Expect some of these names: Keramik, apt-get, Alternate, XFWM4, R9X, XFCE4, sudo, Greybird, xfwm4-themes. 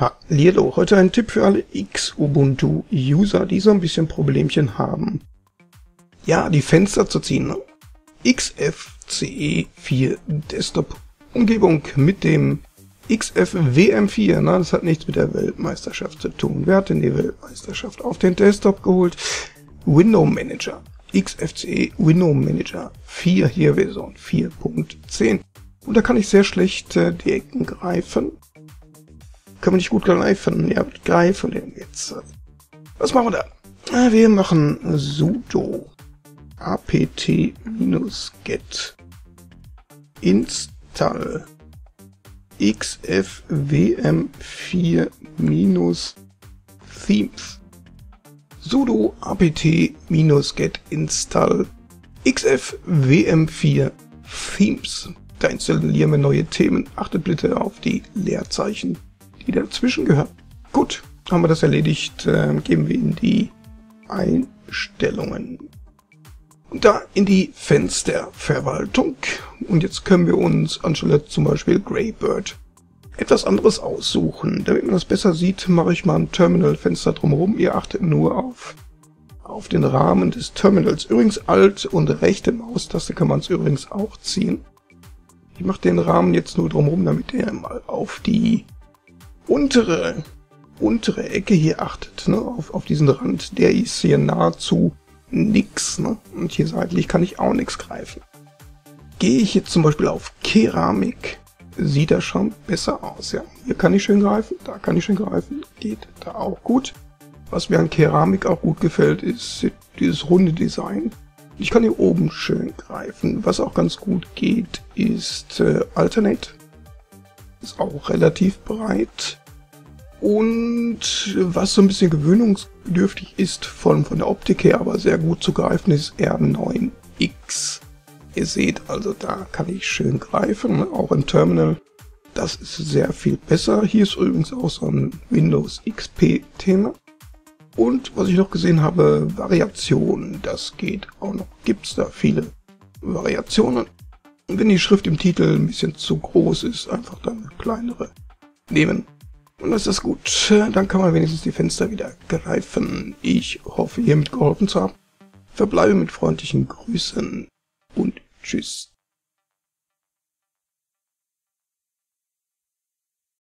Hallo, heute ein Tipp für alle X-Ubuntu-User, die so ein bisschen Problemchen haben. Ja, die Fenster zu ziehen. XFCE4 Desktop-Umgebung mit dem XFWM4. Na, das hat nichts mit der Weltmeisterschaft zu tun. Wer hat denn die Weltmeisterschaft auf den Desktop geholt? Window Manager. XFCE Window Manager 4, hier Version 4.10. Und da kann ich sehr schlecht die Ecken greifen. Kann man nicht gut greifen. Ja, greifen jetzt. Was machen wir da? Wir machen sudo apt-get install xfwm4-themes. Sudo apt-get install xfwm4-themes. Da installieren wir neue Themen. Achtet bitte auf die Leerzeichen, die dazwischen gehören. Gut, haben wir das erledigt, gehen wir in die Einstellungen. Und da in die Fensterverwaltung. Und jetzt können wir uns anstelle zum Beispiel Greybird etwas anderes aussuchen. Damit man das besser sieht, mache ich mal ein Terminalfenster drumherum. Ihr achtet nur auf den Rahmen des Terminals. Übrigens Alt und rechte Maustaste kann man es übrigens auch ziehen. Ich mache den Rahmen jetzt nur drumherum, damit ihr mal auf die untere Ecke hier achtet, ne? Auf diesen Rand, der ist hier nahezu nix, ne? Und hier seitlich kann ich auch nichts greifen. Gehe ich jetzt zum Beispiel auf Keramik, sieht das schon besser aus, ja? Hier kann ich schön greifen, da kann ich schön greifen, geht da auch gut. Was mir an Keramik auch gut gefällt, ist dieses runde Design. Ich kann hier oben schön greifen. Was auch ganz gut geht, ist Alternate. Ist auch relativ breit. Und was so ein bisschen gewöhnungsbedürftig ist, von der Optik her, aber sehr gut zu greifen, ist R9X. Ihr seht also, da kann ich schön greifen, auch im Terminal. Das ist sehr viel besser. Hier ist übrigens auch so ein Windows XP-Thema. Und was ich noch gesehen habe, Variationen, das geht auch noch. Gibt's da viele Variationen. Und wenn die Schrift im Titel ein bisschen zu groß ist, einfach dann kleinere nehmen. Und das ist gut. Dann kann man wenigstens die Fenster wieder greifen. Ich hoffe, hiermit geholfen zu haben. Verbleibe mit freundlichen Grüßen und tschüss.